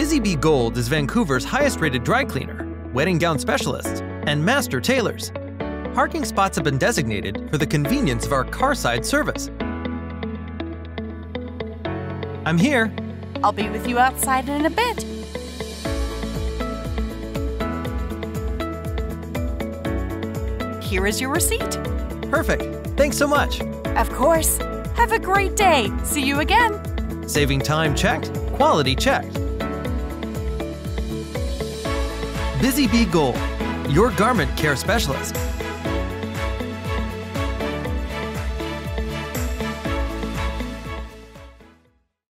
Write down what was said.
Busy Bee Gold is Vancouver's highest-rated dry cleaner, wedding gown specialist, and master tailors. Parking spots have been designated for the convenience of our car-side service. I'm here. I'll be with you outside in a bit. Here is your receipt. Perfect. Thanks so much. Of course. Have a great day. See you again. Saving time checked. Quality checked. Busy Bee Gold, your garment care specialist.